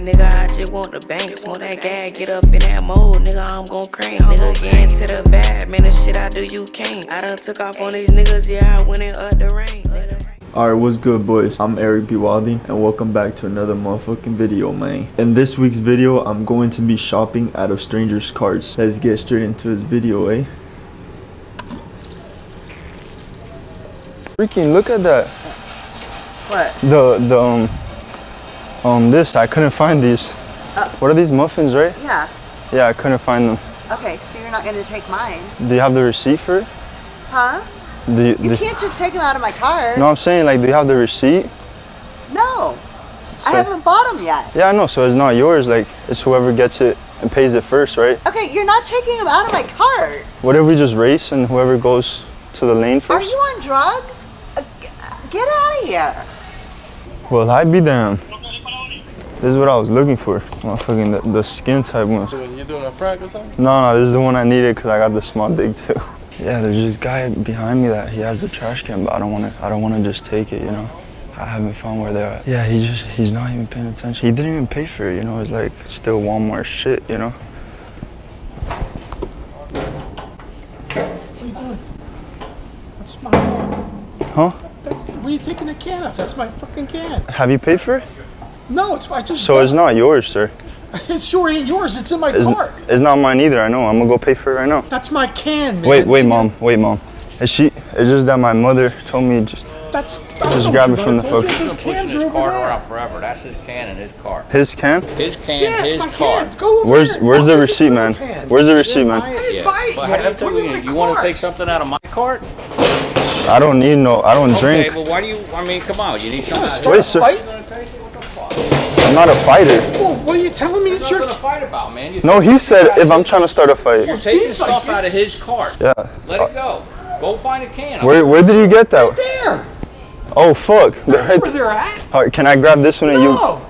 nigga, I just want the bank. Smoke that gag, get up in that mode, nigga, I'm gon' cream. Nigga, get into the bag, man, the shit I do, you can't. I done took off on these niggas, yeah, I went in up the rain, nigga. Alright, what's good, boys? I'm Eric BeWilding, and welcome back to another motherfucking video, man. In this week's video, I'm going to be shopping out of strangers' carts. Let's get straight into this video, eh? Freaking look at that. What? This, I couldn't find these. What are these muffins, right? Yeah. Yeah, I couldn't find them. Okay, so you're not gonna take mine. Do you have the receipt for it? Huh? You can't just take them out of my car. No, I'm saying, like, do you have the receipt? No, so, I haven't bought them yet. Yeah, I know, so it's not yours. Like, it's whoever gets it and pays it first, right? Okay, you're not taking them out of my cart. What if we just race and whoever goes to the lane first? Are you on drugs? Get out of here. Well, I'd be damn. This is what I was looking for. Motherfucking the skin type ones. You doing a frack or something? No, this is the one I needed because I got the small dick too. Yeah, there's this guy behind me that he has the trash can, but I don't want to just take it, you know. I haven't found where they're at. Yeah, he's not even paying attention. He didn't even pay for it, you know. It's like still Walmart shit, you know. What are you doing? That's my can. Huh? Where are you taking the can off? That's my fucking can. Have you paid for it? No, it's not yours, sir. It sure ain't yours. It's in my cart. It's not mine either. I know. I'm gonna go pay for it right now. That's my can, man. Wait, mom. Wait, mom. It's just that my mother told me just grab it from the folks. He's gonna push this cart around forever. That's his can and his cart. His can? His can. Yeah, his cart. Go over there. Where's the receipt, man? Where's the receipt, man? Hey, bite. You want to take something out of my cart? I don't need no. I don't drink. Okay, but why do you? I mean, come on. You need something. Wait, sir. I'm not a fighter. Well, what are you telling me? It's your... Nothing to fight about, man. No, he said if I'm trying to start a fight. You're taking stuff out of his cart. Yeah. Let it go. Go find a can. Where did you get that? Right there. Oh, fuck. That's where they're at. All right, can I grab this one and you... No.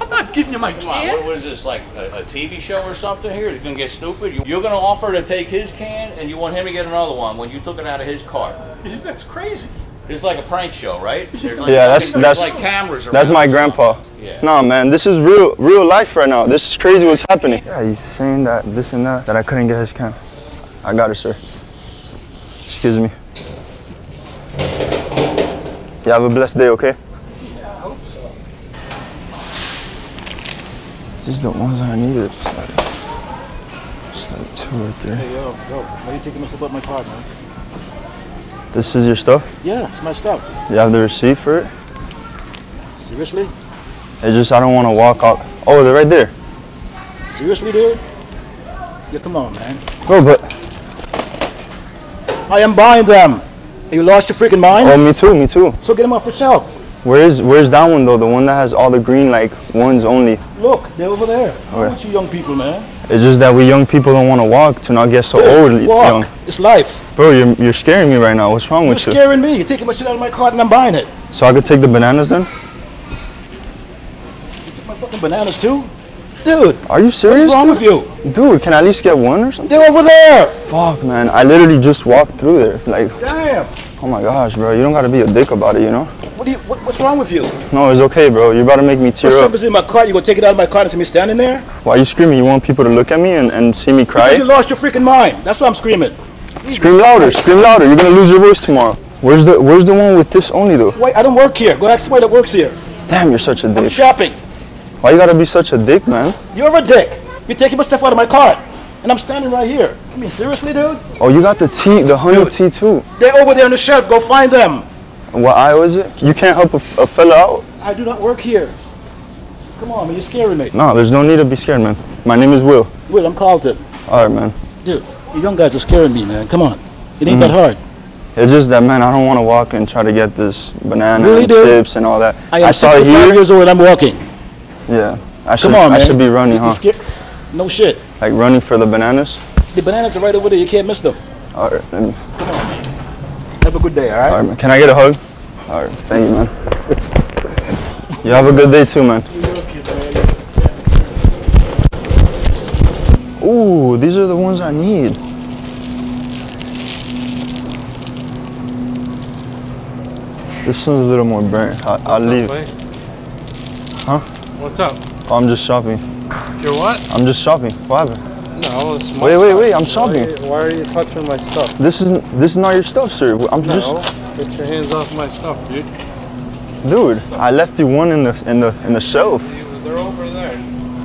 I'm not giving you my can. What is this, like a TV show or something here? It's going to get stupid. You're going to offer to take his can and you want him to get another one when you took it out of his cart. That's crazy. It's like a prank show, right? Like, yeah, that's like cameras. That's my grandpa. Yeah. No, man, this is real life right now. This is crazy what's happening. Yeah, he's saying that this and that I couldn't get his can. I got it, sir. Excuse me. You have a blessed day, okay? Yeah, I hope so. These are the ones I needed. Just like two right there. Hey, yo, why are you taking this up my car, man? This is your stuff? Yeah, it's my stuff. You have the receipt for it? Seriously? It's just I don't want to walk out. Oh, they're right there. Seriously, dude? Yeah, come on, man. Bro, but... I am buying them. You lost your freaking mind? Oh, me too. So get them off the shelf. Where's that one, though? The one that has all the green, like, ones only? Look, they're over there. All right. Why don't you young people, man? It's just that we young people don't want to walk to not get so old. Walk. Young. It's life. Bro, you're scaring me right now. What's wrong with you? You're scaring me. You're taking my shit out of my cart and I'm buying it. So I could take the bananas then? You took my fucking bananas too? Dude. Are you serious? What's wrong with you? Dude, can I at least get one or something? They're over there. Fuck, man. I literally just walked through there. Like, damn. Oh my gosh, bro. You don't got to be a dick about it, you know? What's wrong with you? No, it's okay, bro. You're about to make me tear up. Stuff is in my cart. You gonna take it out of my cart and see me standing there? Why are you screaming? You want people to look at me and see me cry? Because you lost your freaking mind. That's why I'm screaming. Scream louder. Scream louder. You're gonna lose your voice tomorrow. Where's the one with this only though? Wait, I don't work here. Go ask somebody that works here. Damn, you're such a dick. I'm shopping. Why you gotta be such a dick, man? You're a dick. You're taking my stuff out of my cart, and I'm standing right here. I mean, seriously, dude? Oh, you got the tea, the honey tea too. They're over there on the shelf. Go find them. What aisle is it? You can't help a fella out? I do not work here. Come on, man, you're scaring me. No, there's no need to be scared, man. My name is Will. Will, I'm Carlton. All right, man. Dude, you young guys are scaring me, man. Come on. It ain't that hard. It's just that, man, I don't want to walk and try to get this banana and chips and all that. I saw it here. I'm 5 years old and I'm walking. Yeah. I should be running, huh? No shit. Like running for the bananas? The bananas are right over there. You can't miss them. All right. Come on, man. Have a good day, all right? All right, man. Can I get a hug? All right. Thank you, man. You have a good day, too, man. Ooh, these are the ones I need. This one's a little more burnt. I'll leave. Huh? What's up? Oh, I'm just shopping. You're what? I'm just shopping. What happened? No, it's my Wait, I'm shopping. Why are you touching my stuff? This is not your stuff, sir. Get your hands off my stuff, dude. Dude, I left you one in the shelf. They're over there.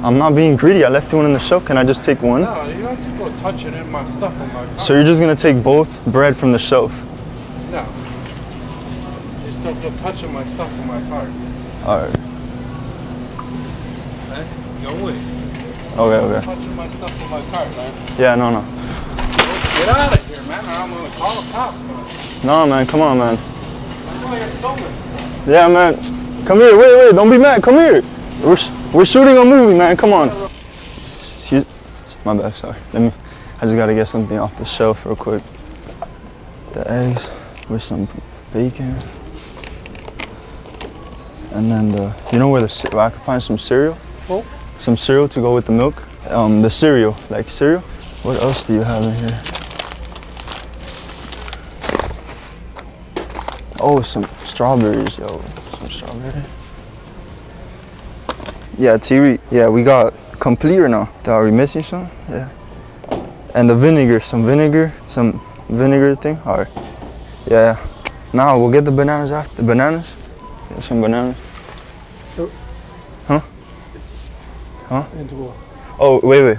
I'm not being greedy. I left you one in the shelf. Can I just take one? No, you don't have to go touch it in my stuff in my car. So you're just gonna take both bread from the shelf? No. You just don't go touching my stuff in my car. All right. Okay. Touching my stuff in my car, man. Yeah, no. Get out of here, man, or I'm gonna call the cops. No, man, come on, man. Yeah, man. Come here, wait, don't be mad, come here. We're shooting a movie, man, come on. Excuse, my bad, sorry. I just gotta get something off the shelf real quick. The eggs with some bacon. And then you know where I could find some cereal? Oh. Some cereal to go with the milk. The cereal, like cereal. What else do you have in here? Oh, some strawberries, yo. Some strawberry. Yeah, TV. Yeah, we got complete or no? Are we missing some? Yeah. And the vinegar, some vinegar thing. All right. Yeah. Now we'll get the bananas after the bananas. Get some bananas. Huh? Huh? Oh, wait.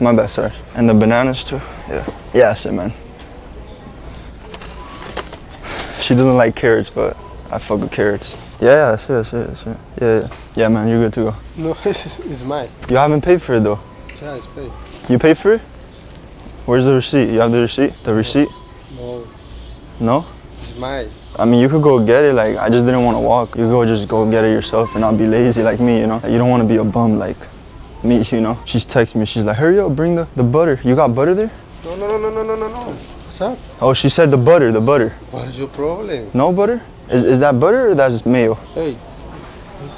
My bad, sorry. And the bananas too? Yeah. Yeah, that's it, man. She doesn't like carrots, but I fuck with carrots. Yeah, that's it. Yeah, man, you're good to go. No, it's mine. You haven't paid for it, though. Yeah, it's paid. You paid for it? Where's the receipt? You have the receipt? The receipt? No. No? It's mine. I mean, you could go get it, like, I just didn't want to walk. You could just go get it yourself and not be lazy like me, you know? Like, you don't want to be a bum like me, you know? She's texting me, she's like, hurry up, bring the butter. You got butter there? No. What's up? Oh, she said the butter. What is your problem? No butter? Is that butter or that's mayo? Hey.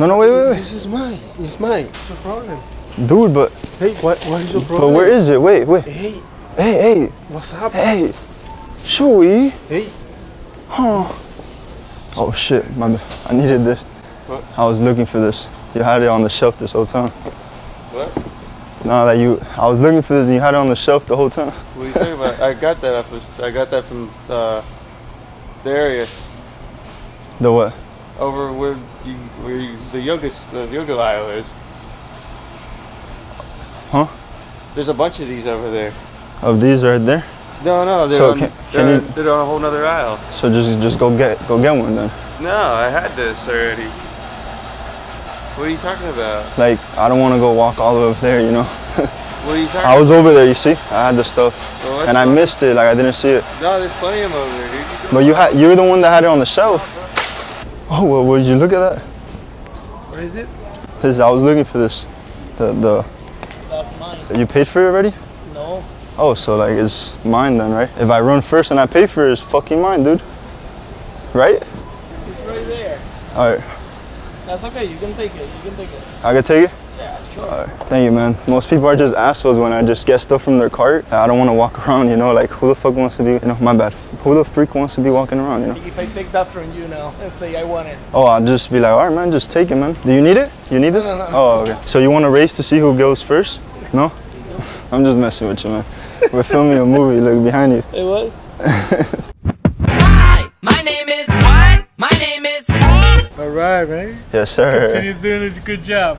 No, wait. This is mine. It's mine. What's your problem? Dude, but... Hey, what is your problem? But where is it? Wait. Hey. What's up? Hey. Shui. Hey. Huh. Oh shit, my bad. I needed this. What? I was looking for this. You had it on the shelf this whole time. What? No, I was looking for this and you had it on the shelf the whole time. What are you talking about? I got that from the area. The what? Over where the yoga aisle is. Huh? There's a bunch of these over there. Of these right there? No, they're on a whole nother aisle. So just go get one then. No, I had this already. What are you talking about? Like, I don't want to go walk all the way up there, you know? What are you talking about? I was over there, you see? I had the stuff. Well, and I missed it, like I didn't see it. No, there's plenty of them over there, dude. But you're the one that had it on the shelf. Oh, well, would you look at that? What is it? This, I was looking for this. That's mine. You paid for it already? No. Oh, so like it's mine then, right? If I run first and I pay for it, it's fucking mine, dude. Right? It's right there. All right. That's okay. You can take it. I can take it? Yeah, sure. All right. Thank you, man. Most people are just assholes when I just get stuff from their cart. I don't want to walk around, you know, like who the fuck wants to be, you know, my bad. Who the freak wants to be walking around, you know? If I take that from you now and say I want it. Oh, I'll just be like, all right, man, just take it, man. Do you need it? You need this? No. Oh, okay. So you want to race to see who goes first? No? I'm just messing with you, man. We're filming a movie, look behind you. Hey, what? Hi, my name is what? My name is. All right, man. Yes, sir. Continue doing a good job.